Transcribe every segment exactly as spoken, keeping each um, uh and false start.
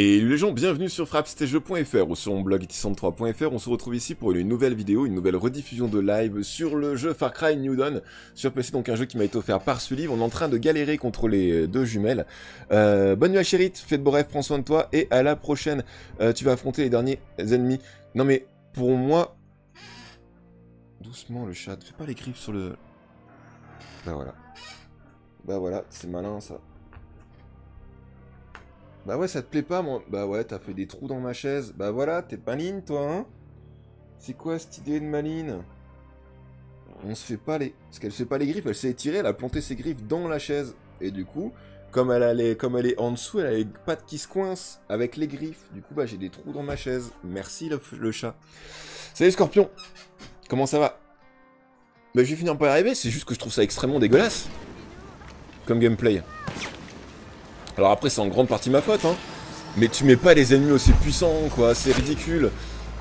Et les gens, bienvenue sur Frappes Tes Jeux point F R ou sur mon blog iti soixante-trois point F R. On se retrouve ici pour une nouvelle vidéo, une nouvelle rediffusion de live sur le jeu Far Cry New Dawn sur P C, donc un jeu qui m'a été offert par Sullyv. On est en train de galérer contre les deux jumelles. Euh, bonne nuit à Chérite, fais de beaux rêves, prends soin de toi et à la prochaine. Euh, tu vas affronter les derniers ennemis. Non mais, pour moi... Doucement le chat, fais pas les creeps sur le... Bah voilà. Bah voilà, c'est malin ça. Bah ouais, ça te plaît pas, moi. Bah ouais, t'as fait des trous dans ma chaise. Bah voilà, t'es maligne, toi, hein. C'est quoi cette idée de maligne? On se fait pas les... Parce qu'elle se fait pas les griffes, elle s'est étirée, elle a planté ses griffes dans la chaise. Et du coup, comme elle, a les... comme elle est en dessous, elle a les pattes qui se coincent avec les griffes. Du coup, bah j'ai des trous dans ma chaise. Merci, le, le chat. Salut, Scorpion. Comment ça va? Bah je vais finir par y arriver, c'est juste que je trouve ça extrêmement dégueulasse. Comme gameplay. Alors après c'est en grande partie ma faute hein, mais tu mets pas les ennemis aussi puissants quoi, c'est ridicule.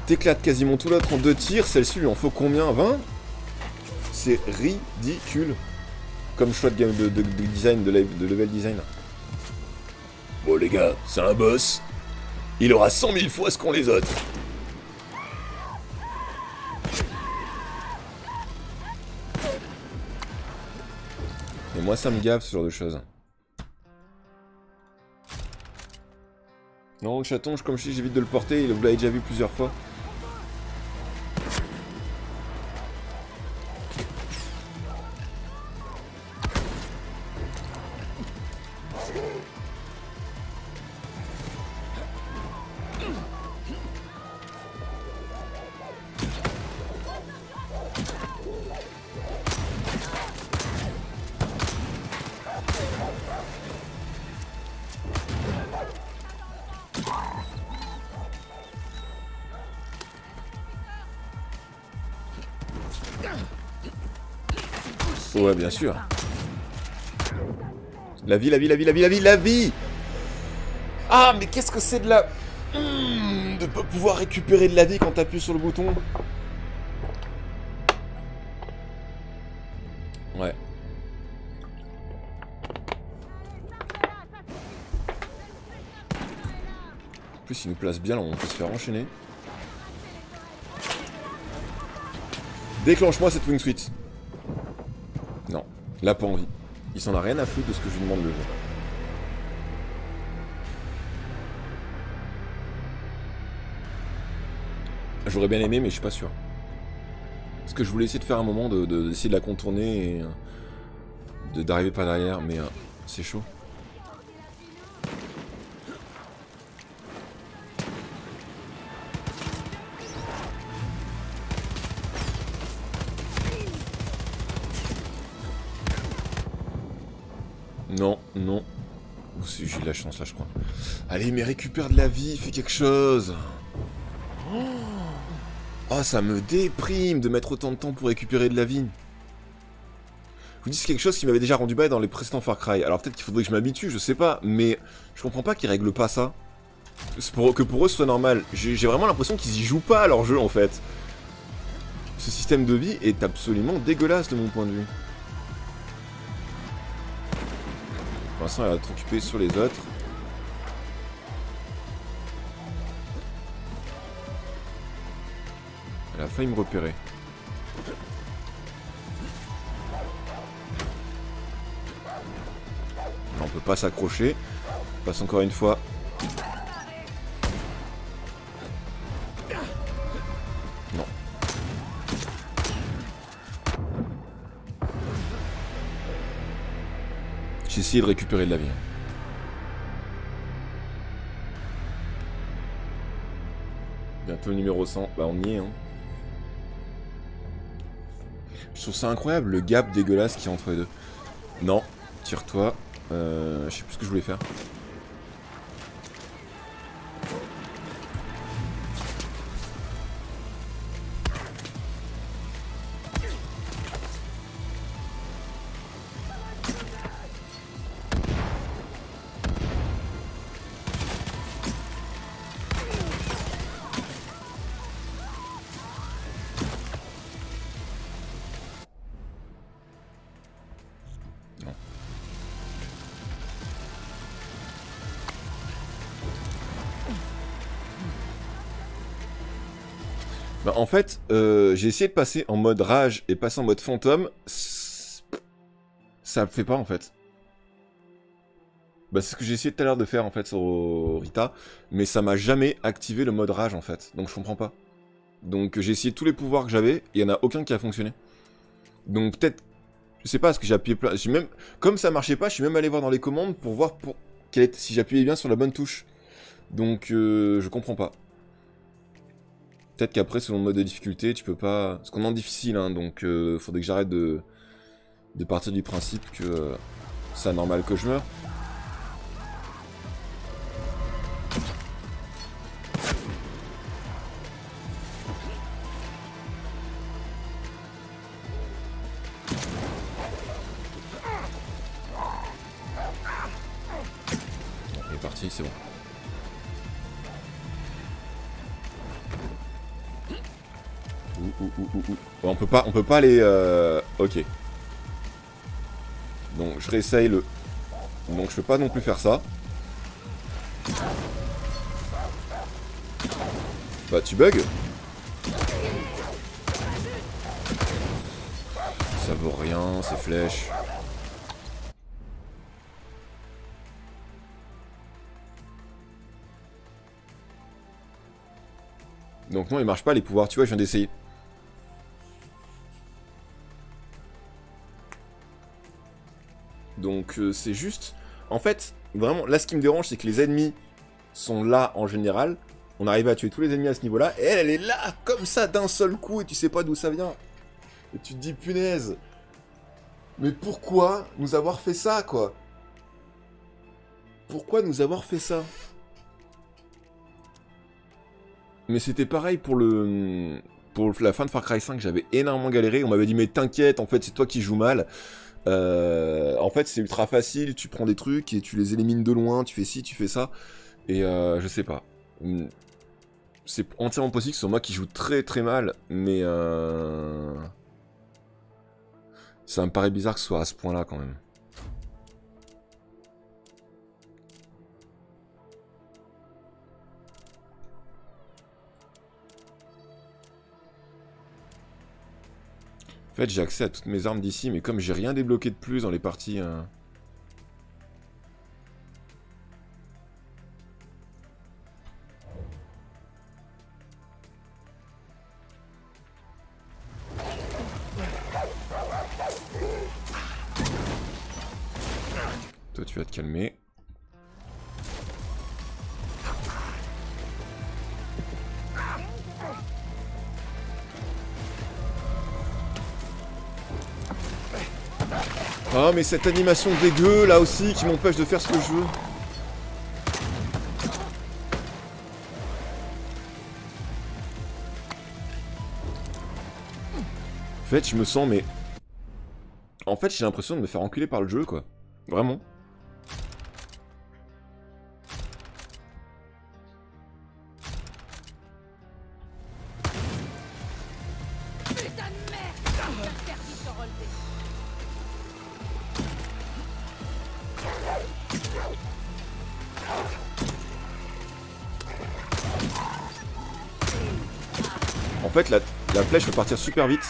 T'éclates quasiment tout l'autre en deux tirs, celle-ci lui en faut combien, vingt? C'est ridicule. Comme choix de, game de, de, de design, de, de level design. Bon les gars, c'est un boss. Il aura cent mille fois ce qu'ont les autres. Et moi ça me gave ce genre de choses. Non, le chaton, je, comme je dis, j'évite de le porter, vous l'avez déjà vu plusieurs fois. Ouais, bien sûr. La vie, la vie, la vie, la vie, la vie, la vie. Ah, mais qu'est-ce que c'est de la... Mmh, de pas pouvoir récupérer de la vie quand t'appuies sur le bouton. Ouais. En plus, il nous place bien, là, on peut se faire enchaîner. Déclenche-moi cette wingsuit. Non, là pas envie. Il s'en a rien à foutre de ce que je lui demande le jeu. J'aurais bien aimé mais je suis pas sûr. Parce que je voulais essayer de faire un moment de, de, d'essayer de la contourner et d'arriver de, par derrière, mais euh, c'est chaud. Non, non. Oh, j'ai eu de la chance là, je crois. Allez, mais récupère de la vie, fais quelque chose. Oh, oh, ça me déprime de mettre autant de temps pour récupérer de la vie. Je vous dis, c'est quelque chose qui m'avait déjà rendu bas dans les précédents Far Cry. Alors peut-être qu'il faudrait que je m'habitue, je sais pas, mais je comprends pas qu'ils règlent pas ça. Pour, que pour eux, ce soit normal. J'ai vraiment l'impression qu'ils y jouent pas à leur jeu, en fait. Ce système de vie est absolument dégueulasse de mon point de vue. Vincent, elle va être occupée sur les autres. Elle a failli me repérer. Là, on peut pas s'accrocher. On passe encore une fois. Non. J'ai essayé de récupérer de la vie. Bientôt le numéro cent. Bah on y est hein. Je trouve ça incroyable le gap dégueulasse qu'il y a entre les deux. Non, tire-toi. Euh, je sais plus ce que je voulais faire. Bah, en fait, euh, j'ai essayé de passer en mode rage et passer en mode fantôme. Ça me fait pas, en fait. Bah, c'est ce que j'ai essayé tout à l'heure de faire, en fait, sur Rita. Mais ça m'a jamais activé le mode rage, en fait. Donc, je comprends pas. Donc, j'ai essayé tous les pouvoirs que j'avais. Il y en a aucun qui a fonctionné. Donc, peut-être... Je sais pas, parce que j'ai appuyé plein... Même... Comme ça marchait pas, je suis même allé voir dans les commandes pour voir pour... Quelle est... si j'appuyais bien sur la bonne touche. Donc, euh, je comprends pas. Peut-être qu'après, selon le mode de difficulté, tu peux pas... Parce qu'on est en difficile, hein, donc euh, faudrait que j'arrête de... de partir du principe que euh, c'est normal que je meure. Il est parti, c'est bon. Ouh, ouh, ouh, ouh. On peut pas, on peut pas aller... Euh... Ok. Donc je réessaye le... Donc je peux pas non plus faire ça. Bah tu bugs. Ça vaut rien, ces flèches. Donc non, il marche pas les pouvoirs, tu vois, je viens d'essayer. Donc euh, c'est juste... En fait, vraiment, là ce qui me dérange, c'est que les ennemis sont là en général. On arrive à tuer tous les ennemis à ce niveau-là. Et elle, elle est là, comme ça, d'un seul coup, et tu sais pas d'où ça vient. Et tu te dis, punaise. Mais pourquoi nous avoir fait ça, quoi? Pourquoi nous avoir fait ça? Mais c'était pareil pour le... Pour la fin de Far Cry cinq, j'avais énormément galéré. On m'avait dit, mais t'inquiète, en fait, c'est toi qui joues mal. Euh, en fait, c'est ultra facile, tu prends des trucs et tu les élimines de loin, tu fais ci, tu fais ça, et euh, je sais pas. C'est entièrement possible que ce soit moi qui joue très très mal, mais euh... ça me paraît bizarre que ce soit à ce point-là quand même. En fait, j'ai accès à toutes mes armes d'ici, mais comme j'ai rien débloqué de plus dans les parties... Euh... Toi, tu vas te calmer. Ah mais cette animation dégueu là aussi qui m'empêche de faire ce que je veux. En fait je me sens mais... En fait j'ai l'impression de me faire enculer par le jeu quoi. Vraiment. En fait, la, la flèche peut partir super vite.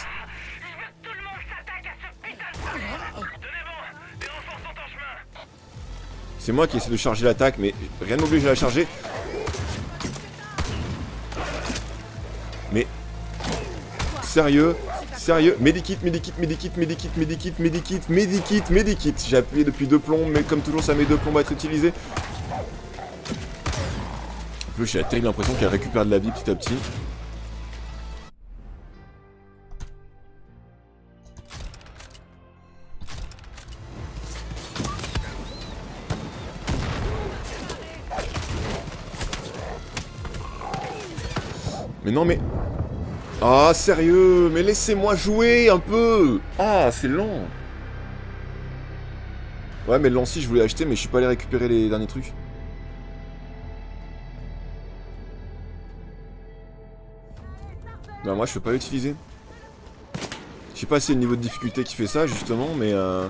C'est moi qui essaie de charger l'attaque, mais rien n'oblige à la charger. Mais... Sérieux, sérieux. Medikit, medikit, medikit, medikit, medikit, medikit, medikit, medikit. J'ai appuyé depuis deux plombs, mais comme toujours, ça met deux plombs à être utilisé. En plus, j'ai la terrible impression qu'elle récupère de la vie petit à petit. Mais non mais... Ah sérieux, mais laissez-moi jouer un peu. Ah c'est lent. Ouais mais le lanci je voulais acheter mais je suis pas allé récupérer les derniers trucs. Bah moi je peux pas l'utiliser. Je sais pas si c'est le niveau de difficulté qui fait ça justement mais... Euh...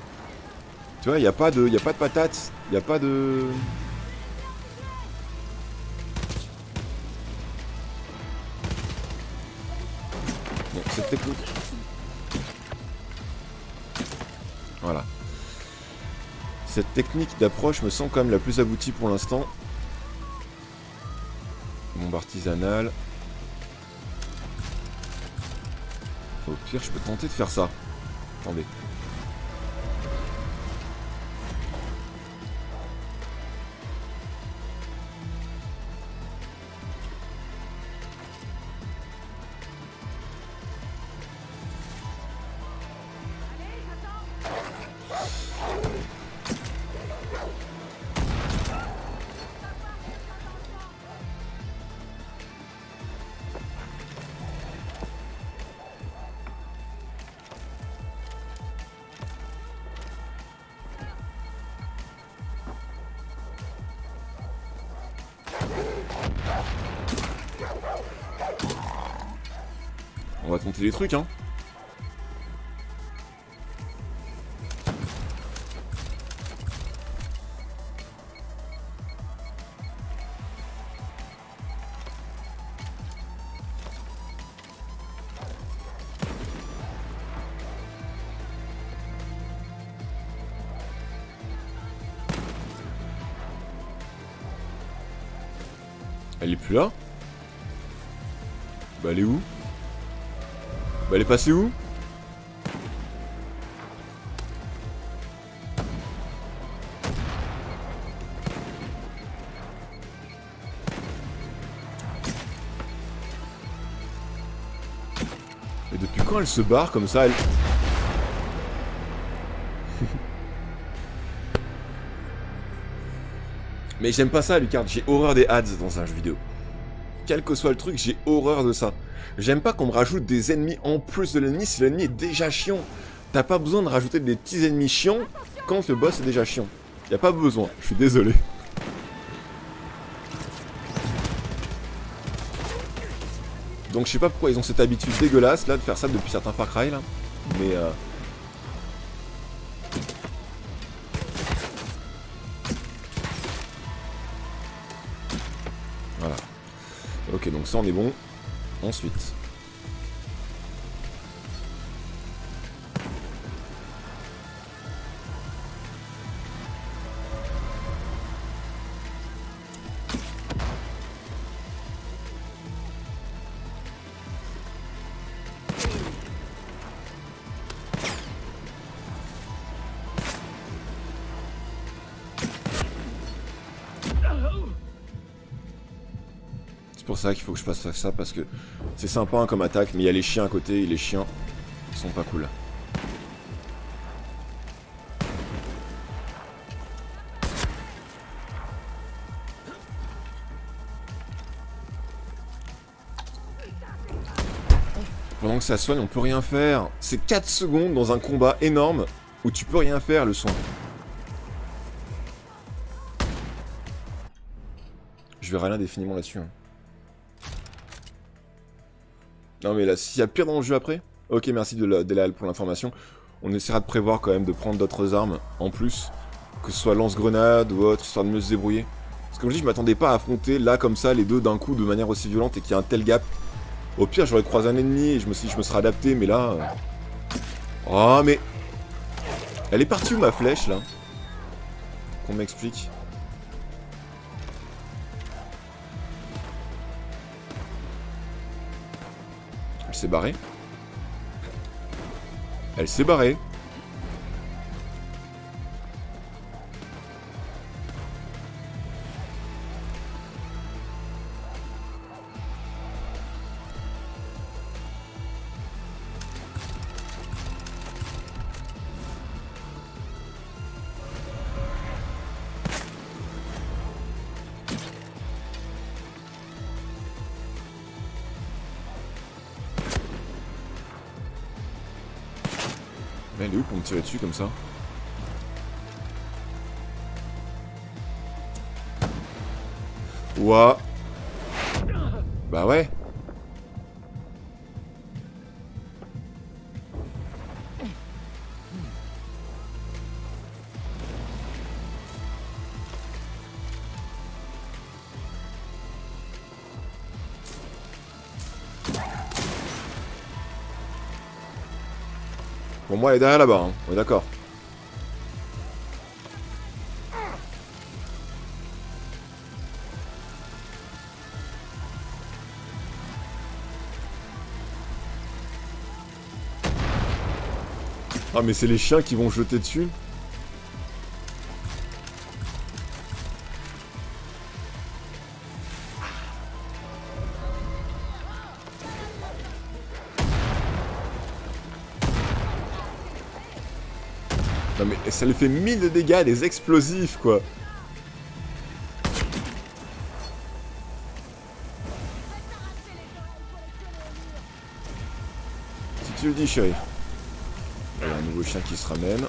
Tu vois, y a pas de, y a pas de patates, y a pas de... cette technique. Voilà. Cette technique d'approche me semble quand même la plus aboutie pour l'instant. Bombe artisanale. Au pire, je peux tenter de faire ça. Attendez. On va tenter les trucs, hein. Elle est plus là. Bah elle est où? Bah elle est passée où? Et depuis quand elle se barre comme ça elle... Mais j'aime pas ça, Lucard, j'ai horreur des ads dans un jeu vidéo. Quel que soit le truc, j'ai horreur de ça. J'aime pas qu'on me rajoute des ennemis en plus de l'ennemi si l'ennemi est déjà chiant. T'as pas besoin de rajouter des petits ennemis chiants quand le boss est déjà chiant. Y'a pas besoin, je suis désolé. Donc je sais pas pourquoi ils ont cette habitude dégueulasse là de faire ça depuis certains Far Cry là. Mais euh... voilà. Ok, donc ça on est bon. Ensuite. Ça qu'il faut que je fasse ça parce que c'est sympa hein, comme attaque, mais il y a les chiens à côté et les chiens sont pas cool. Pendant que ça soigne, on peut rien faire. C'est quatre secondes dans un combat énorme où tu peux rien faire, le soin. Je verrai rien définiment là-dessus. Hein. Non mais là, s'il y a pire dans le jeu après... Ok, merci de la, de la, pour l'information. On essaiera de prévoir quand même de prendre d'autres armes en plus. Que ce soit lance-grenade ou autre, histoire de mieux se débrouiller. Parce que comme je dis, je m'attendais pas à affronter là comme ça les deux d'un coup de manière aussi violente et qu'il y a un tel gap. Au pire, j'aurais croisé un ennemi et je me, suis, je me serais adapté, mais là... Euh... Oh mais... Elle est partie où ma flèche là? Qu'on m'explique. Elle s'est barrée. Elle s'est barrée. Elle est où pour me tirer dessus comme ça? Ouah. Bah ouais. Pour moi, elle est derrière là-bas, hein. On est d'accord. Ah mais c'est les chiens qui vont jeter dessus. Non mais ça lui fait mille de dégâts, des explosifs quoi. Si tu le dis chérie. Il y a un nouveau chien qui se ramène.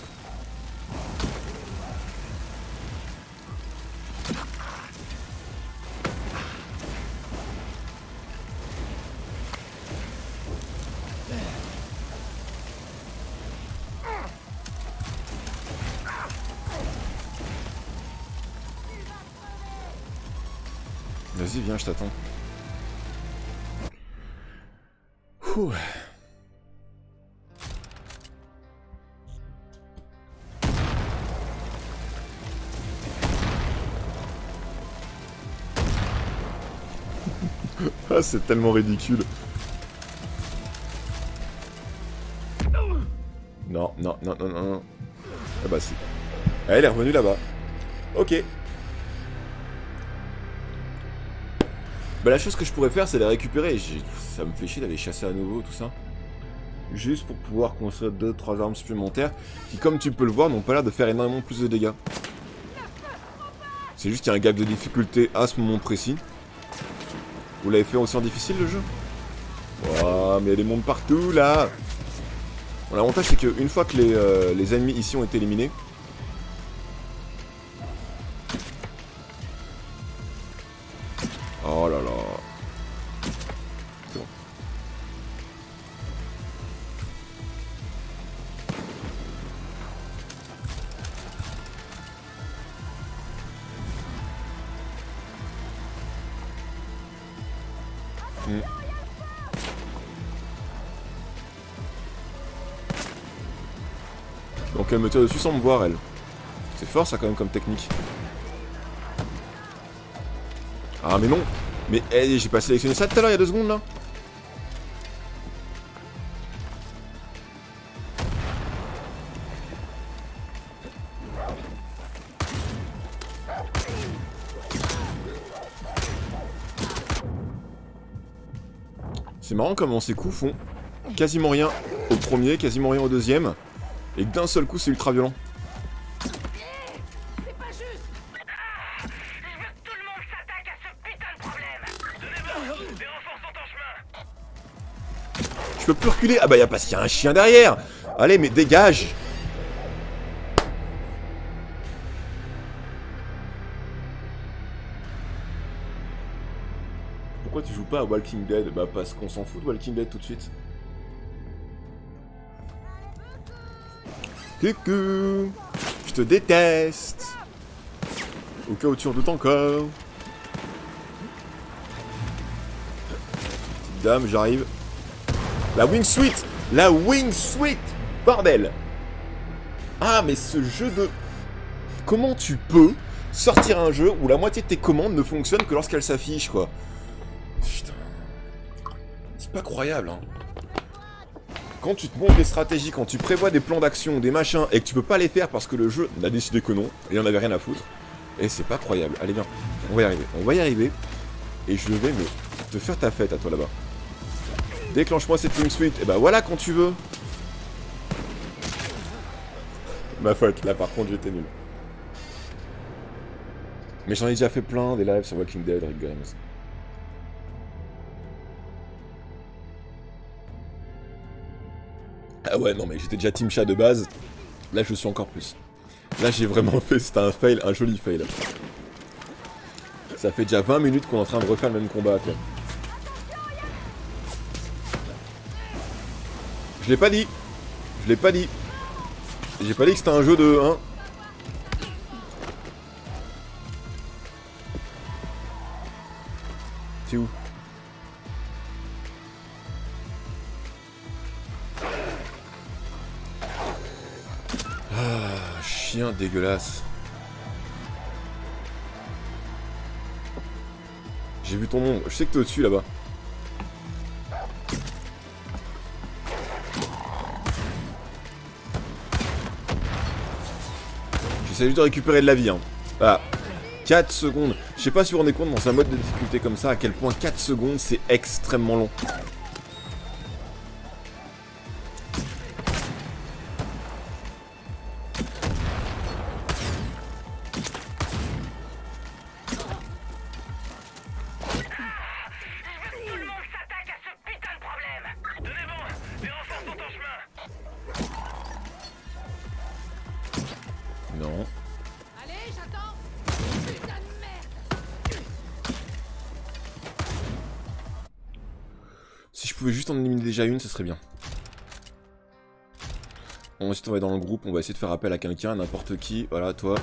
Vas-y, viens, je t'attends. Ouh. Ah, c'est tellement ridicule. Non, non, non, non, non, non. Ah bah si. Ah, elle est revenue là-bas. Ok. Bah la chose que je pourrais faire, c'est les récupérer. Ça me fait chier d'aller chasser à nouveau, tout ça. Juste pour pouvoir construire deux trois armes supplémentaires, qui, comme tu peux le voir, n'ont pas l'air de faire énormément plus de dégâts. C'est juste qu'il y a un gap de difficulté à ce moment précis. Vous l'avez fait aussi en difficile le jeu? Waouh, mais il y a des mondes partout là. Bon, l'avantage c'est qu'une fois que les, euh, les ennemis ici ont été éliminés, oh là là. Bon. Hmm. Donc elle me tire dessus sans me voir elle. C'est fort ça quand même comme technique. Ah mais non. Mais hey, j'ai pas sélectionné ça tout à l'heure il y a deux secondes là. C'est marrant comment ces coups font quasiment rien au premier, quasiment rien au deuxième, et que d'un seul coup c'est ultra violent. C'est pas juste. Il veut que tout le monde s'attaque à ce putain de problème. Tenez-moi, des renforts sont en chemin. Je peux plus reculer. Ah bah y'a parce qu'il y a un chien derrière. Allez mais dégage. Tu joues pas à Walking Dead? Bah parce qu'on s'en fout de Walking Dead tout de suite. Coucou. Je te déteste. Au cas où tu redoutes encore. Petite dame, j'arrive. La wingsuit. La wingsuit. Bordel. Ah mais ce jeu de... Comment tu peux sortir un jeu où la moitié de tes commandes ne fonctionnent que lorsqu'elles s'affichent quoi? Putain. C'est pas croyable, hein. Quand tu te montes des stratégies, quand tu prévois des plans d'action, des machins, et que tu peux pas les faire parce que le jeu n'a décidé que non, et on avait rien à foutre, et c'est pas croyable. Allez, viens, on va y arriver, on va y arriver, et je vais me te faire ta fête à toi là-bas. Déclenche-moi cette wingsuit, et bah voilà quand tu veux. Ma faute, là par contre j'étais nul. Mais j'en ai déjà fait plein des lives sur Walking Dead, Rick Grimes. Ah ouais, non mais j'étais déjà team chat de base, là je suis encore plus. Là j'ai vraiment fait, c'était un fail, un joli fail. Ça fait déjà vingt minutes qu'on est en train de refaire le même combat quoi. Je l'ai pas dit, je l'ai pas dit. J'ai pas dit que c'était un jeu de... Hein. C'est où? Ah, chien dégueulasse. J'ai vu ton ombre. Je sais que t'es au-dessus là-bas. J'essaie juste de récupérer de la vie. Hein. Ah. quatre secondes. Je sais pas si vous vous rendez compte dans un mode de difficulté comme ça à quel point quatre secondes c'est extrêmement long. Juste en éliminer déjà une, ce serait bien. Bon, ensuite on va dans le groupe, on va essayer de faire appel à quelqu'un, n'importe qui. Voilà, toi.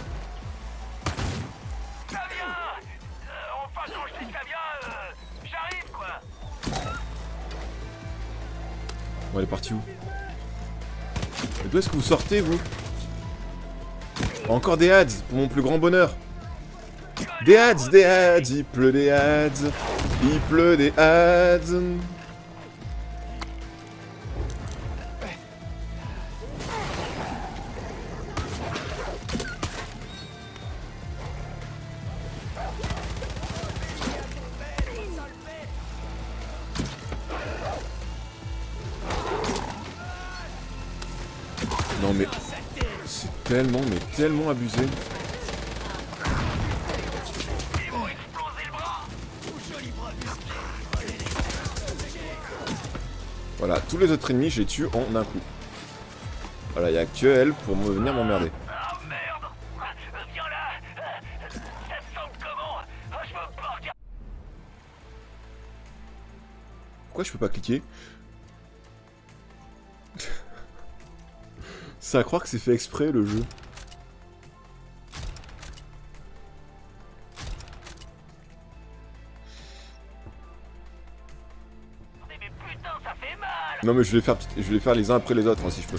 Ça vient. Euh, enfin, quand je dis ça vient, euh, j'arrive quoi. Bon, elle est partie où? Mais d'où est-ce que vous sortez vous? Encore des ads pour mon plus grand bonheur. Des ads, des ads, il pleut des ads, il pleut des ads. Tellement, mais tellement abusé. Voilà, tous les autres ennemis, je les tue en un coup. Voilà, il n'y a que elle pour me venir m'emmerder. Pourquoi je peux pas cliquer? C'est à croire que c'est fait exprès le jeu. Non mais je vais faire, je vais faire les uns après les autres hein, si je peux.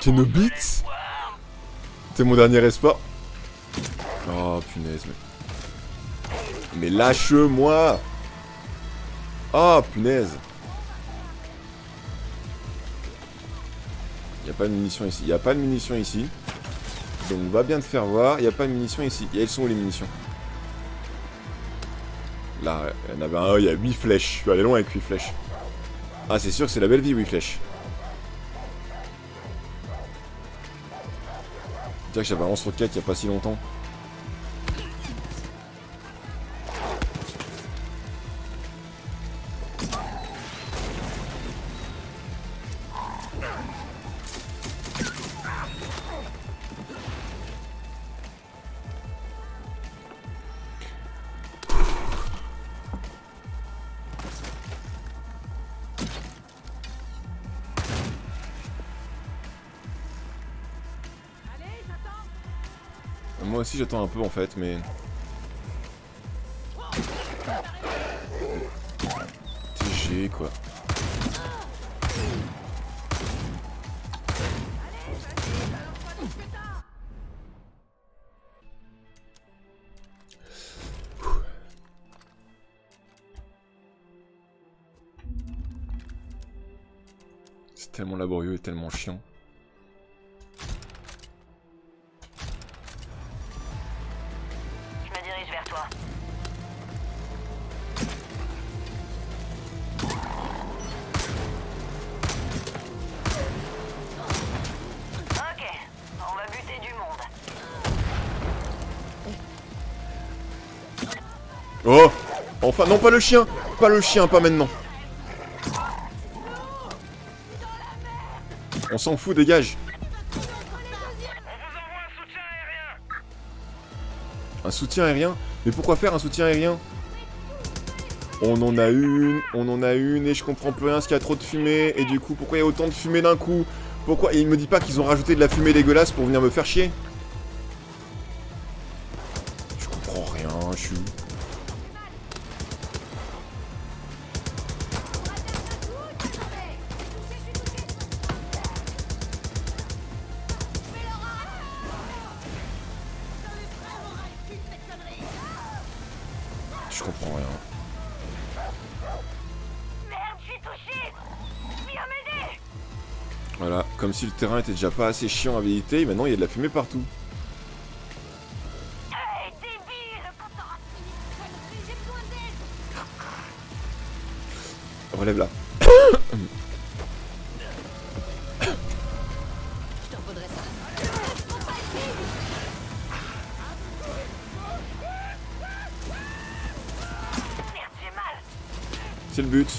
Kenobit ? C'est mon dernier espoir. Oh punaise mais... Mais lâche-moi! Oh punaise! Y'a pas de munitions ici. Y'a pas de munitions ici. Donc on va bien te faire voir. Y'a pas de munitions ici. Et elles sont où les munitions? Là, il y en avait un. Il y a huit flèches. Je suis allé loin avec huit flèches. Ah, c'est sûr que c'est la belle vie, huit flèches. Tiens, j'avais un lance-roquette il y a pas si longtemps. Moi aussi j'attends un peu en fait, mais... T G quoi. C'est tellement laborieux et tellement chiant. Oh! Enfin, non, pas le chien! Pas le chien, pas maintenant! On s'en fout, dégage! Un soutien aérien? Mais pourquoi faire un soutien aérien? On en a une, on en a une, et je comprends plus rien parce qu'il y a trop de fumée, et du coup, pourquoi il y a autant de fumée d'un coup? Pourquoi? Et il me dit pas qu'ils ont rajouté de la fumée dégueulasse pour venir me faire chier? Je comprends rien, je suis. je comprends rien. Merde, je suis touché. Viens m'aider. Voilà, comme si le terrain était déjà pas assez chiant à visiter, et maintenant il y a de la fumée partout. Hey, débile, quand t'auras fini de poignarder, j'ai besoin d'aide. Relève là. C'est le but.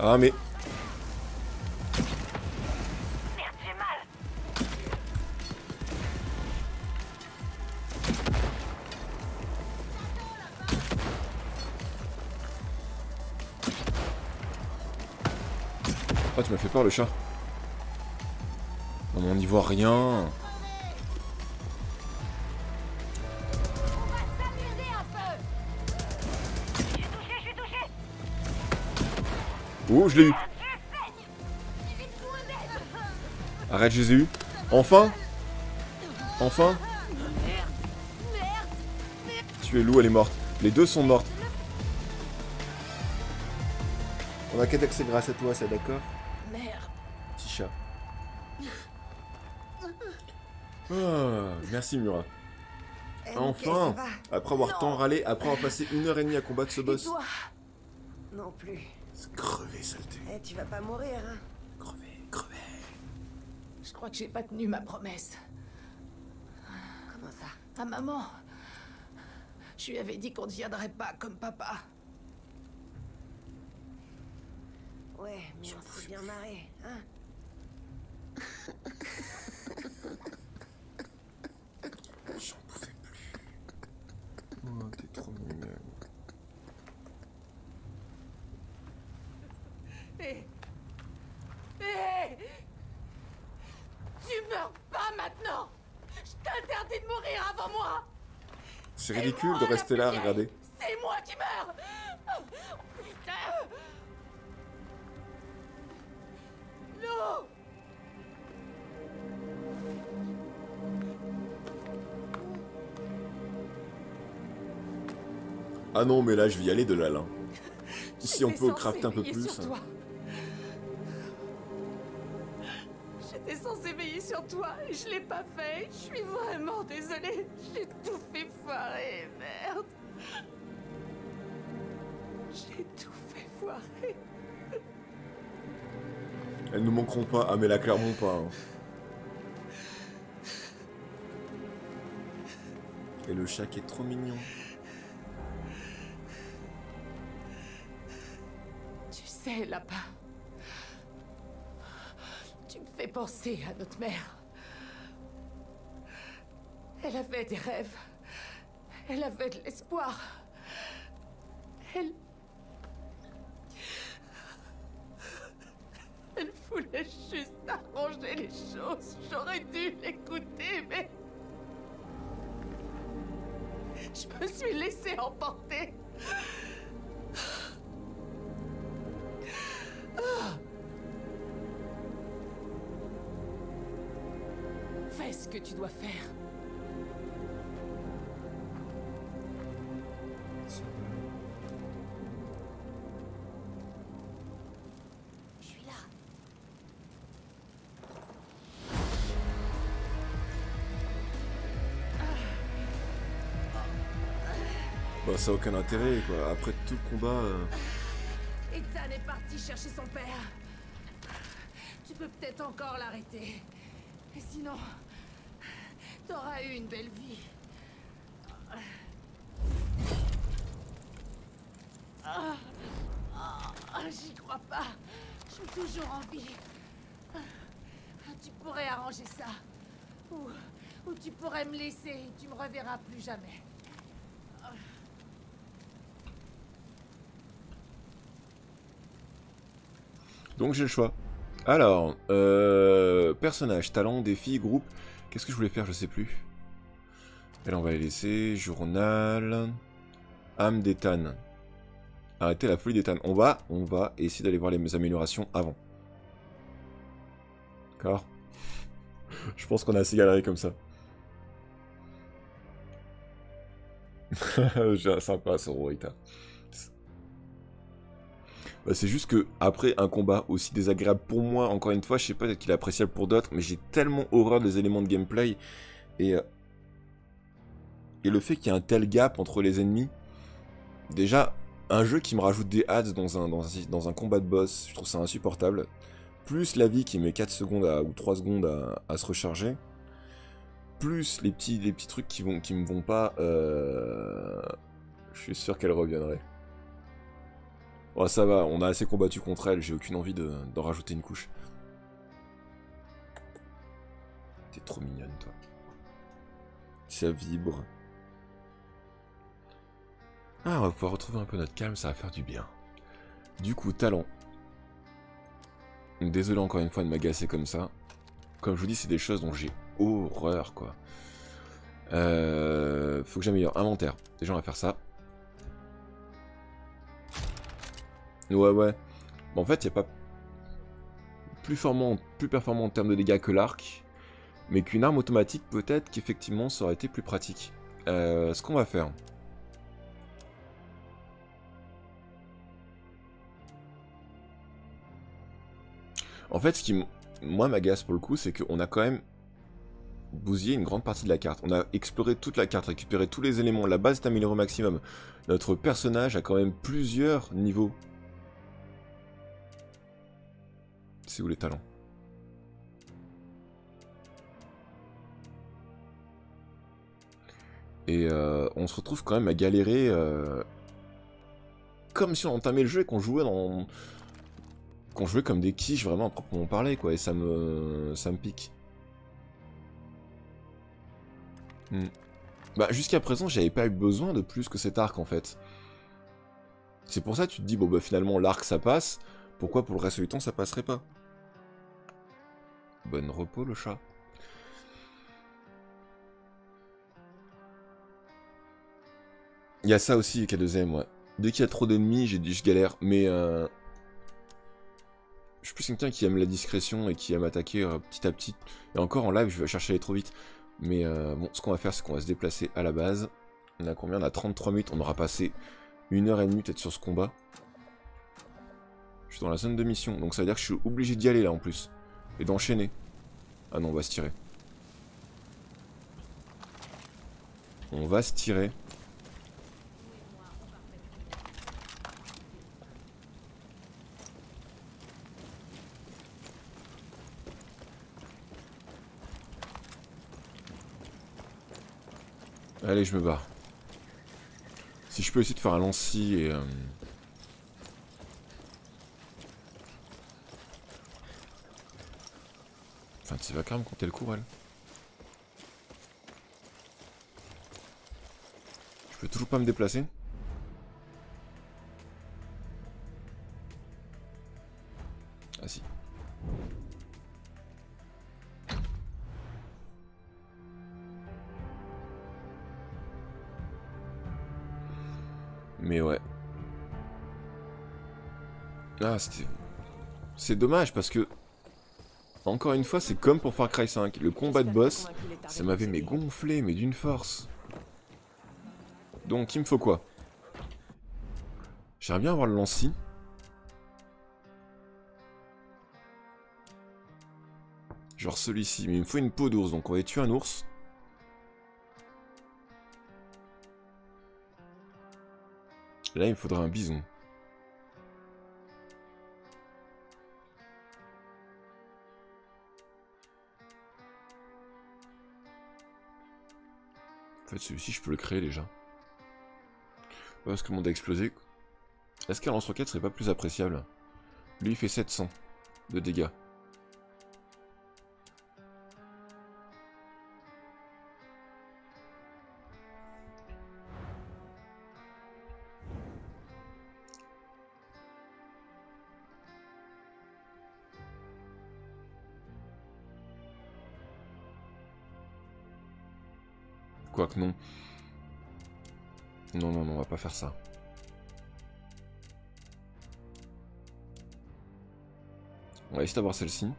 Ah mais... Merde, j'ai mal. Ah, tu m'as fait peur le chat. Non mais on n'y voit rien. Oh, je l'ai eu. Arrête, Jésus. Enfin. Enfin. Tu es loup, elle est morte. Les deux sont mortes. On a qu'à d'accès grâce à toi, ça, d'accord? Merde. Petit chat. Oh, merci, Murat. Enfin. Après avoir tant râlé, après avoir passé une heure et demie à combattre ce boss. Non plus. Crevé, saleté. Eh, hey, tu vas pas mourir, hein? Crevé, crevé. Je crois que j'ai pas tenu ma promesse. Comment ça? À maman. Je lui avais dit qu'on ne viendrait pas comme papa. Ouais, mais on s'est bien marré, hein? J'en pouvais plus. Oh, t'es trop mignonne. Hé! Hé! Tu meurs pas maintenant! Je t'interdis de mourir avant moi! C'est ridicule moi, de rester là à regarder. C'est moi qui meurs! Oh, putain! Non! Ah non, mais là je vais y aller de là là. Si on peut crafter un peu plus. Hein. Sur toi, je l'ai pas fait, je suis vraiment désolée, j'ai tout fait foirer, merde. J'ai tout fait foirer. Elles nous manqueront pas, ah mais là clairement pas. Hein. Et le chat qui est trop mignon. Tu sais là-bas. Fait penser à notre mère. Elle avait des rêves. Elle avait de l'espoir. Elle... Elle voulait juste arranger les choses. J'aurais dû l'écouter, mais... Je me suis laissée emporter. Oh. Fais ce que tu dois faire. Je suis là. Bah ça a aucun intérêt quoi. Après tout le combat. Euh... Ethan est parti chercher son père. Tu peux peut-être encore l'arrêter. Et sinon, t'auras eu une belle vie. Ah, ah, ah, j'y crois pas. Je suis toujours en vie. Ah, tu pourrais arranger ça. Ou, ou tu pourrais me laisser et tu me reverras plus jamais. Ah. Donc j'ai le choix. Alors, euh, personnage, talent, défi, groupe. Qu'est-ce que je voulais faire? Je sais plus. Et là, on va les laisser. Journal. Âme d'Ethan. Arrêtez la folie d'Ethan. On va, on va essayer d'aller voir les améliorations avant. D'accord. Je pense qu'on a assez galéré comme ça. J'ai sympa ce Rorita. Bah, c'est juste que après un combat aussi désagréable pour moi, encore une fois, je sais pas, peut-être qu'il est appréciable pour d'autres, mais j'ai tellement horreur des éléments de gameplay et et le fait qu'il y ait un tel gap entre les ennemis. Déjà, un jeu qui me rajoute des ads dans un, dans un, dans un combat de boss, je trouve ça insupportable. Plus la vie qui met quatre secondes à, ou trois secondes à, à se recharger, plus les petits, les petits trucs qui vont, qui me vont pas, euh... je suis sûr qu'elle reviendrait. Oh, ça va, on a assez combattu contre elle, j'ai aucune envie de, d'en rajouter une couche. T'es trop mignonne, toi. Ça vibre. Ah, on va pouvoir retrouver un peu notre calme, ça va faire du bien. Du coup, talent. Désolé encore une fois de m'agacer comme ça. Comme je vous dis, c'est des choses dont j'ai horreur, quoi. Euh, faut que j'améliore. Inventaire. Déjà, on va faire ça. Ouais, ouais. Bon, en fait, il n'y a pas plus performant, plus performant en termes de dégâts que l'arc. Mais qu'une arme automatique, peut-être qu'effectivement, ça aurait été plus pratique. Euh, ce qu'on va faire... En fait, ce qui, moi, m'agace pour le coup, c'est qu'on a quand même bousillé une grande partie de la carte. On a exploré toute la carte, récupéré tous les éléments. La base est améliorée au maximum. Notre personnage a quand même plusieurs niveaux. C'est où les talents? Et euh, on se retrouve quand même à galérer... Euh, comme si on entamait le jeu et qu'on jouait dans... Qu'on jouait comme des quiches vraiment à proprement parler, quoi, et ça me ça me pique. Hmm. Bah jusqu'à présent j'avais pas eu besoin de plus que cet arc en fait. C'est pour ça que tu te dis bon bah finalement l'arc ça passe, pourquoi pour le reste du temps ça passerait pas? Bon repos le chat. Il y a ça aussi qui est deuxième, ouais. Dès qu'il y a trop d'ennemis, j'ai dit je galère, mais euh... je suis plus quelqu'un qui aime la discrétion et qui aime attaquer euh, petit à petit. Et encore en live, je vais chercher à aller trop vite. Mais euh, bon, ce qu'on va faire, c'est qu'on va se déplacer à la base. On a combien? On a trente-trois minutes. On aura passé une heure et demie peut-être sur ce combat. Je suis dans la zone de mission, donc ça veut dire que je suis obligé d'y aller là en plus. Et d'enchaîner. Ah non, on va se tirer. On va se tirer. Allez, je me barre. Si je peux essayer de faire un lanci et... Euh... Enfin, tu vas quand même compter le cours, elle. Je peux toujours pas me déplacer. Ah si. Mais ouais. Ah, c'était... C'est dommage parce que... Encore une fois, c'est comme pour Far Cry cinq. Le combat de boss, ça m'avait mais gonflé, mais d'une force. Donc, il me faut quoi? J'aimerais bien avoir le lanci. Genre celui-ci. Mais il me faut une peau d'ours, donc on va tuer un ours. Là, il me faudrait un bison. En fait, celui-ci, je peux le créer déjà. Parce que mon deck explosé. Est-ce qu'un lance-roquette serait pas plus appréciable? Lui, il fait sept cents de dégâts. Quoique non. Non, non, non, on va pas faire ça. On va juste avoir celle-ci.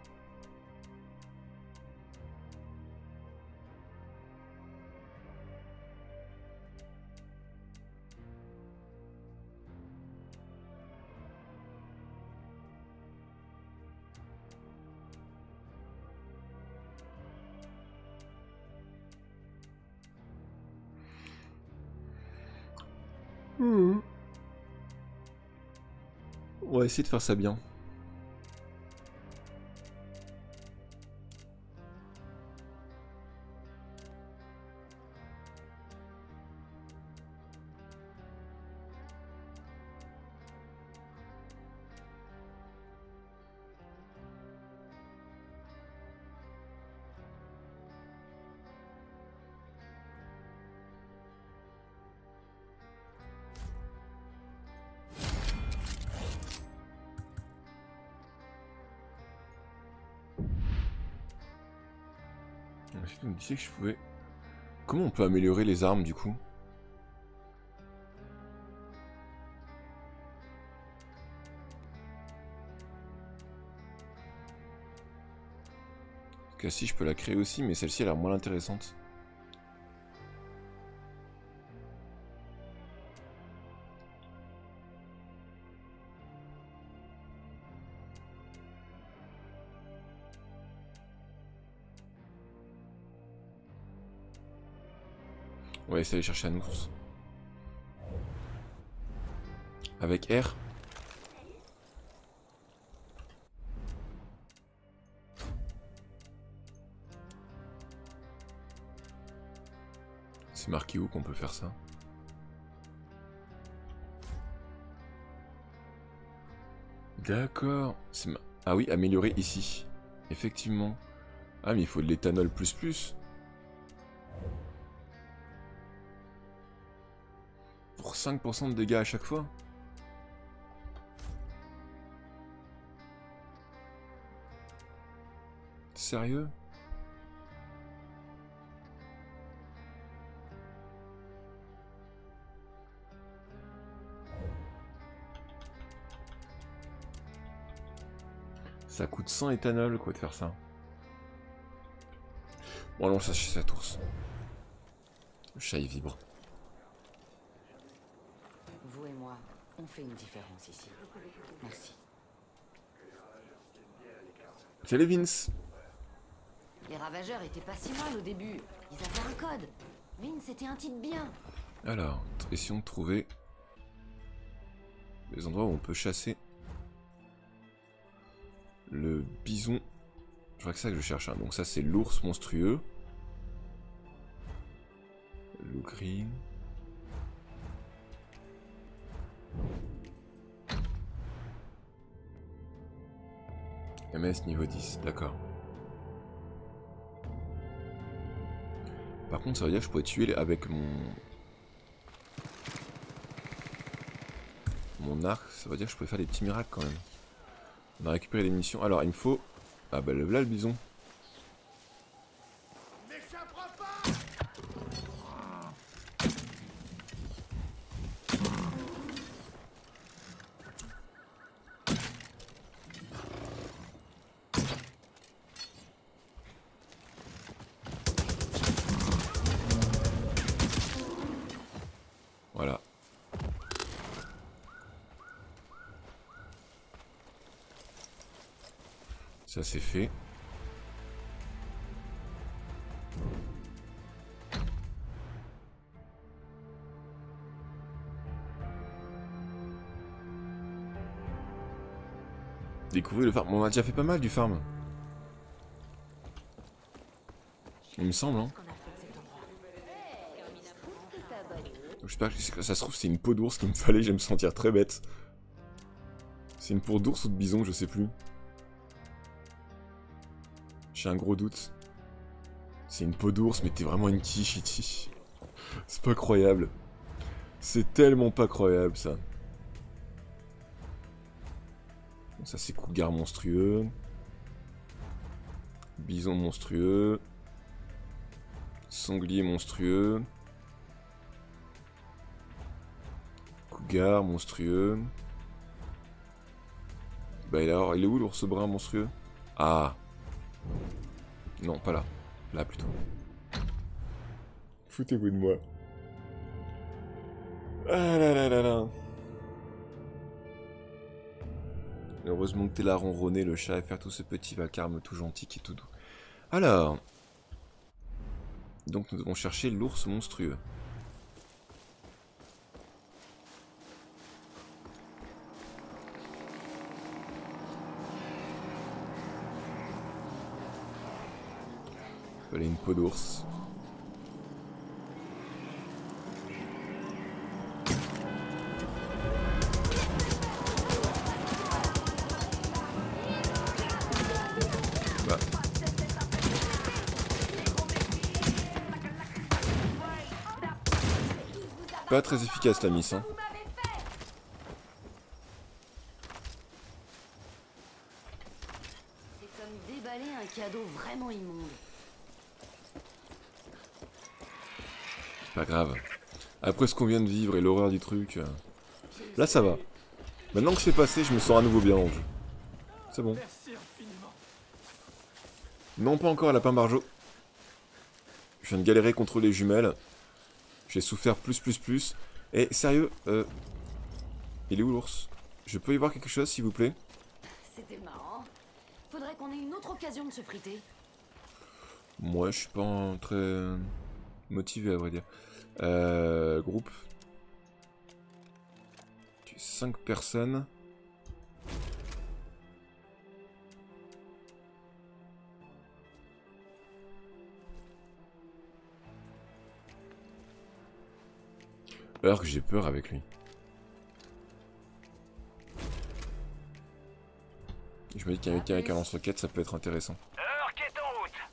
Mmh. On va essayer de faire ça bien. Je me disais que je pouvais... Comment on peut améliorer les armes du coup? Cassie, je peux la créer aussi, mais celle-ci elle a l'air moins intéressante. On va essayer d'aller chercher un ours. Avec R. C'est marqué où qu'on peut faire ça? D'accord. Ma... Ah oui, améliorer ici. Effectivement. Ah mais il faut de l'éthanol plus plus. cinq pour cent de dégâts à chaque fois. Sérieux? Ça coûte cent éthanol quoi de faire ça. Bon allons chercher cette ours. Le chat il vibre. On fait une différence ici. Merci. Salut Vince. Les ravageurs étaient pas si mal au début. Ils avaient un code. Vince était un type bien. Alors, essayons de trouver les endroits où on peut chasser le bison. Je crois que c'est ça que je cherche. Hein. Donc ça c'est l'ours monstrueux. Le gris. M S niveau dix, d'accord. Par contre ça veut dire que je pourrais tuer avec mon... Mon arc, ça veut dire que je pourrais faire des petits miracles quand même. On a récupéré les munitions, alors il me faut... Ah bah là le bison. Voilà. Ça c'est fait. Découvrez le farm. On a déjà fait pas mal du farm. Il me semble, hein. J'espère que ça se trouve c'est une peau d'ours qu'il me fallait, je vais me sentir très bête. C'est une peau d'ours ou de bison, je sais plus. J'ai un gros doute. C'est une peau d'ours mais t'es vraiment une quiche, Iti. C'est pas croyable. C'est tellement pas croyable ça. Ça c'est cougar monstrueux. Bison monstrueux. Sanglier monstrueux. Cougar monstrueux. Bah il, a... il est où l'ours brun monstrueux? Ah. Non, pas là. Là plutôt. Foutez-vous de moi. Ah là là là là. Heureusement que t'es là à ronronner le chat et faire tout ce petit vacarme tout gentil qui est tout doux. Alors. Donc nous devons chercher l'ours monstrueux. Il fallait une peau d'ours. Pas très efficace la miss, hein. C'est comme déballer un cadeau vraiment immonde. Pas grave. Après ce qu'on vient de vivre et l'horreur du truc, là ça va. Maintenant que c'est passé, je me sens à nouveau bien en jeu. C'est bon. Non, pas encore lapin barjo. Je viens de galérer contre les jumelles. J'ai souffert plus plus plus. Et sérieux, euh, il est où l'ours? Je peux y voir quelque chose s'il vous plaît? C'était marrant. Faudrait qu'on ait une autre occasion de se friter. Moi je suis pas très motivé à vrai dire. Euh, groupe. cinq personnes. Alors que j'ai peur avec lui. Je me dis qu'un mec avec un lance-roquette, ça peut être intéressant. Hurk est en route.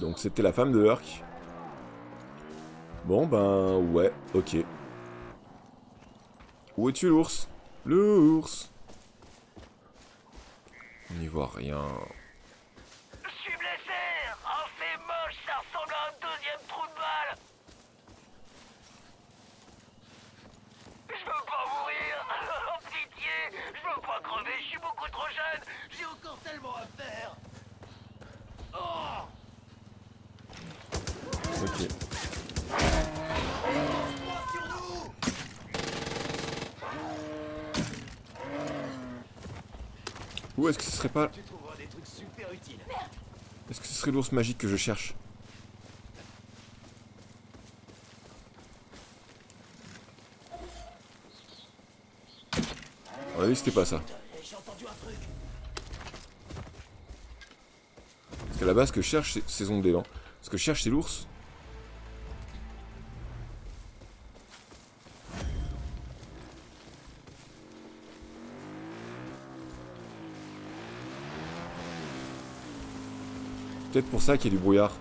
Donc c'était la femme de Hurk. Bon ben ouais, ok. Où es-tu l'ours? L'ours. On n'y voit rien. Ou est-ce que ce serait pas... Est-ce que ce serait l'ours magique que je cherche? Ah oui, c'était pas ça. Parce qu'à la base, ce que je cherche, c'est ces ondes d'élan. Ce que je cherche, c'est l'ours. Peut-être pour ça qu'il y a du brouillard.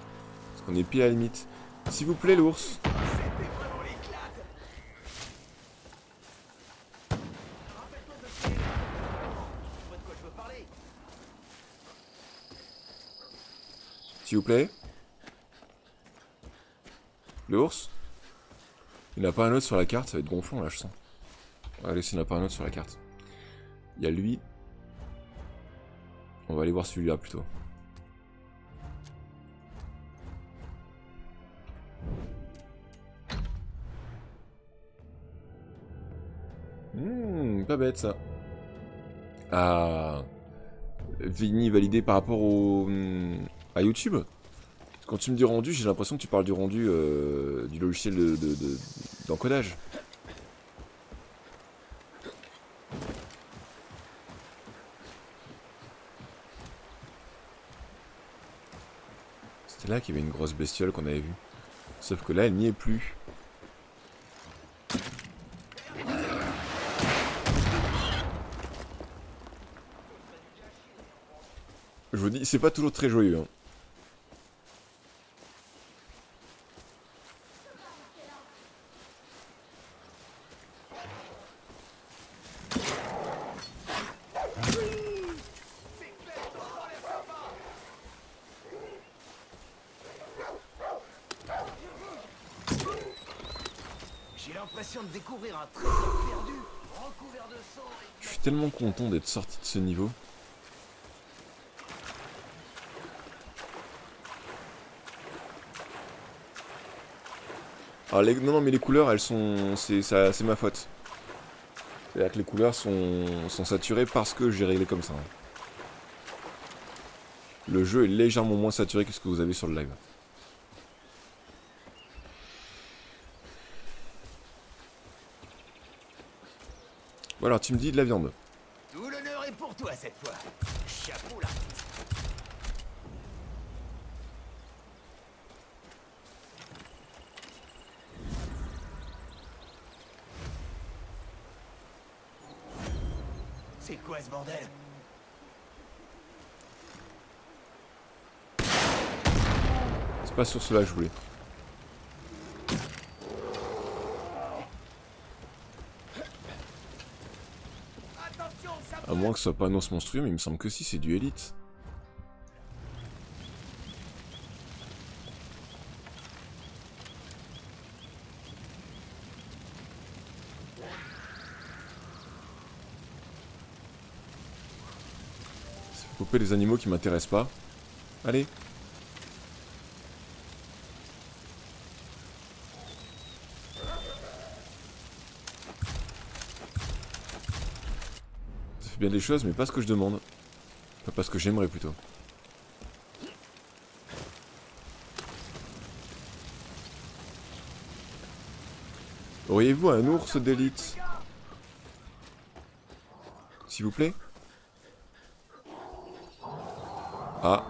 Parce qu'on est pile à la limite. S'il vous plaît, l'ours. S'il vous plaît. L'ours. Il n'y en a pas un autre sur la carte, ça va être gonflant là, je sens. Allez, s'il n'y en a pas un autre sur la carte. Il y a lui. On va aller voir celui-là plutôt. Pas bête ça. Ah, Vigny validé par rapport au à YouTube. Quand tu me dis rendu, j'ai l'impression que tu parles du rendu euh, du logiciel de, de, de, d'encodage. C'était là qu'il y avait une grosse bestiole qu'on avait vue. Sauf que là, elle n'y est plus. Je vous dis, c'est pas toujours très joyeux. Hein. l'impression de découvrir un trésor perdu, recouvert de sang. Je suis tellement content d'être sorti de ce niveau. Ah, les... Non, non, mais les couleurs, elles sont... C'est ma faute. C'est-à-dire que les couleurs sont, sont saturées parce que j'ai réglé comme ça. Le jeu est légèrement moins saturé que ce que vous avez sur le live. Voilà, tu me dis de la viande. Tout l'honneur est pour toi cette fois. Chapeau là. C'est quoi ce bordel? C'est pas sur cela que je voulais. À moins que ce soit pas un os monstrueux, mais il me semble que si, c'est du élite. Couper les animaux qui m'intéressent pas. Allez. Ça fait bien des choses, mais pas ce que je demande. Enfin, pas ce que j'aimerais plutôt. Auriez-vous un ours d'élite? S'il vous plaît. Ah.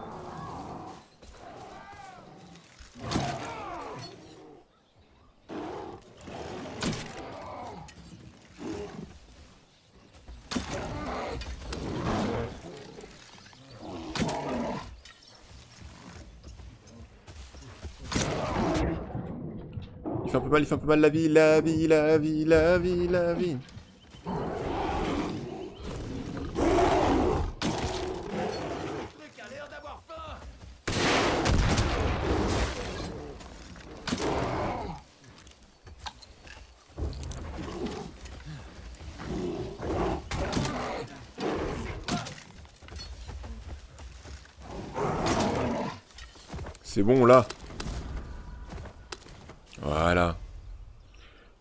Il fait un peu mal, il fait un peu mal la vie, la vie, la vie, la vie, la vie. C'est bon là. Voilà.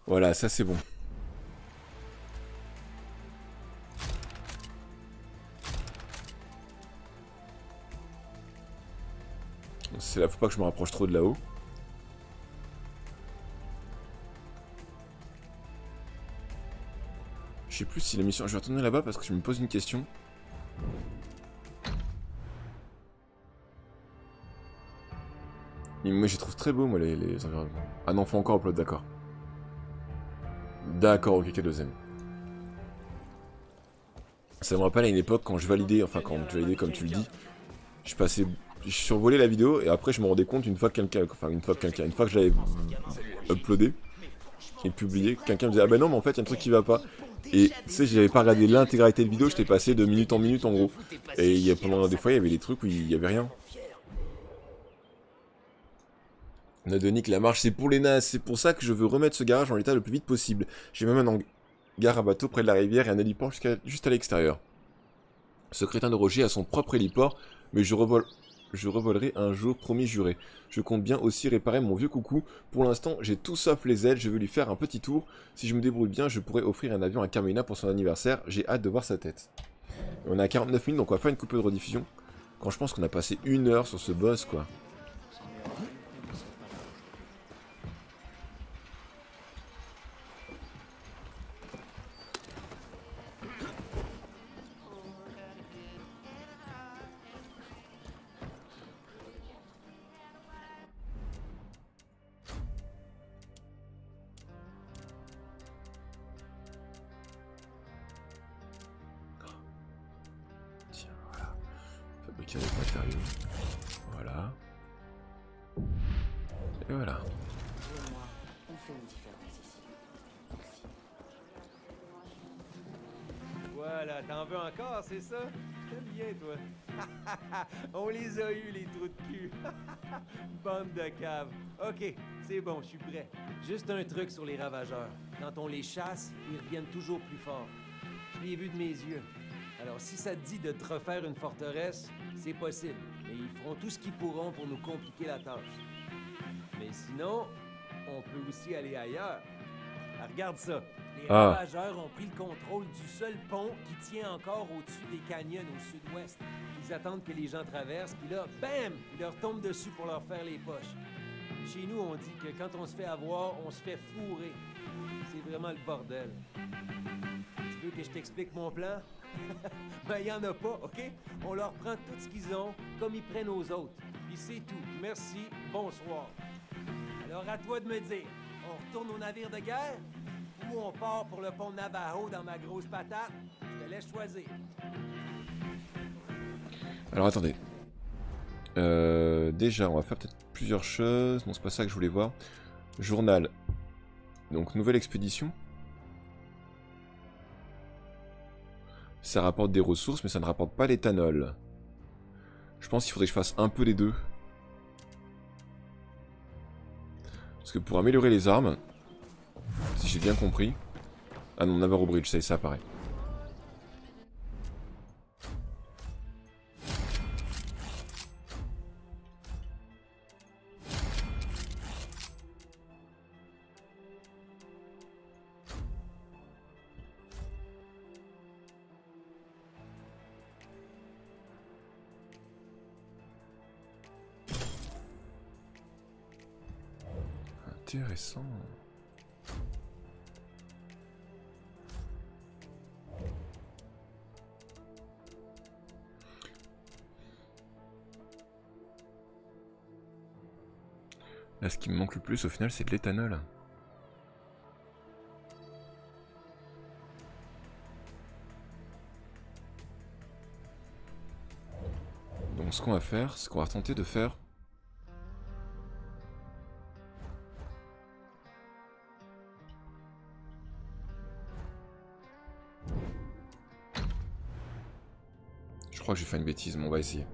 Voilà, ça c'est bon. C'est là, faut pas que je me rapproche trop de là-haut. Je sais plus si la mission... Je vais retourner là-bas parce que je me pose une question. Mais je les trouve très beaux, moi, les, les environnements. Ah non, faut encore upload, d'accord. D'accord, ok, quel deuxième. Ça me rappelle à une époque quand je validais, enfin quand je validais comme tu le dis, je passais, je survolais la vidéo et après je me rendais compte une fois que quelqu'un, enfin une fois que quelqu'un, une fois que j'avais uploadé et publié, quelqu'un me disait ah ben non mais en fait il y a un truc qui va pas. Et tu sais, j'avais pas regardé l'intégralité de vidéo, j'étais passé de minute en minute en gros. Et y a, pendant des fois il y avait des trucs où il y avait rien. Nadonic, la marche c'est pour les nazes, c'est pour ça que je veux remettre ce garage en l'état le plus vite possible. J'ai même un hangar à bateau près de la rivière et un héliport juste à l'extérieur. Ce crétin de Roger a son propre héliport, mais je, revole... je revolerai un jour, promis juré. Je compte bien aussi réparer mon vieux coucou. Pour l'instant, j'ai tout sauf les ailes, je veux lui faire un petit tour. Si je me débrouille bien, je pourrais offrir un avion à Carmina pour son anniversaire, j'ai hâte de voir sa tête. On est à quarante-neuf minutes, donc on va faire une coupure de rediffusion. Quand je pense qu'on a passé une heure sur ce boss, quoi. C'est ça? T'es bien, toi. On les a eu, les trous de cul. Bande de cave. OK, c'est bon, je suis prêt. Juste un truc sur les ravageurs. Quand on les chasse, ils reviennent toujours plus forts. Je l'ai vu de mes yeux. Alors, si ça te dit de te refaire une forteresse, c'est possible. Mais ils feront tout ce qu'ils pourront pour nous compliquer la tâche. Mais sinon, on peut aussi aller ailleurs. Alors, regarde ça. Les ah. ravageurs ont pris le contrôle du seul pont qui tient encore au-dessus des canyons au sud-ouest. Ils attendent que les gens traversent, puis là, bam! Ils leur tombent dessus pour leur faire les poches. Chez nous, on dit que quand on se fait avoir, on se fait fourrer. C'est vraiment le bordel. Tu veux que je t'explique mon plan? Ben, il y en a pas, OK? On leur prend tout ce qu'ils ont, comme ils prennent aux autres. Puis c'est tout. Merci, bonsoir. Alors, à toi de me dire, on retourne au navire de guerre? Ou on part pour le pont Navarro dans ma grosse patate? Je te laisse choisir. Alors, attendez. Euh, déjà, on va faire peut-être plusieurs choses. Non, c'est pas ça que je voulais voir. Journal. Donc, nouvelle expédition. Ça rapporte des ressources, mais ça ne rapporte pas l'éthanol. Je pense qu'il faudrait que je fasse un peu les deux. Parce que pour améliorer les armes... Si j'ai bien compris... Ah non, Navarro Bridge, ça y est, ça apparaît. Intéressant... Là, ce qui me manque le plus, au final, c'est de l'éthanol. Donc, ce qu'on va faire, c'est qu'on va tenter de faire... Je crois que j'ai fait une bêtise, mais on va essayer.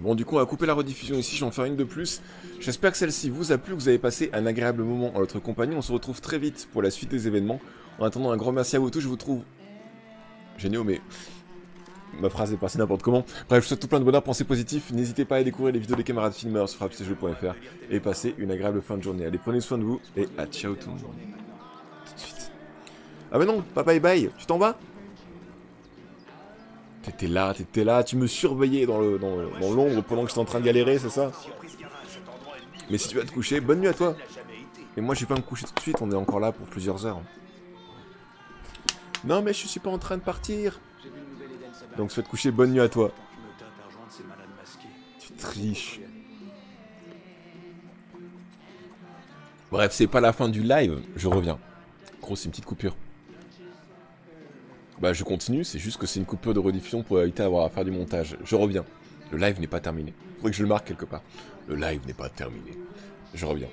Bon, du coup on va couper la rediffusion ici, je vais en faire une de plus. J'espère que celle-ci vous a plu, que vous avez passé un agréable moment en notre compagnie. On se retrouve très vite pour la suite des événements. En attendant, un grand merci à vous tous, je vous trouve... Génial, mais... Ma phrase est passée n'importe comment. Bref, je vous souhaite tout plein de bonheur, pensez positif. N'hésitez pas à découvrir les vidéos des camarades filmeurs sur Frappes Tes Jeux point F R. Et passez une agréable fin de journée. Allez, prenez soin de vous et à ciao tout le monde. Tout de suite. Ah mais non, pas bye bye, tu t'en vas? T'étais là, t'étais là, tu me surveillais dans l'ombre dans, dans pendant que j'étais en train de galérer, c'est ça? Mais si tu vas te coucher, bonne nuit à toi! Et moi je vais pas me coucher tout de suite, on est encore là pour plusieurs heures. Non mais je suis pas en train de partir! Donc se te coucher, bonne nuit à toi! Tu triches! Bref, c'est pas la fin du live, je reviens. Gros, c'est une petite coupure. Bah je continue, c'est juste que c'est une coupure de rediffusion pour éviter d'avoir à faire du montage. Je reviens. Le live n'est pas terminé. Faudrait que je le marque quelque part. Le live n'est pas terminé. Je reviens.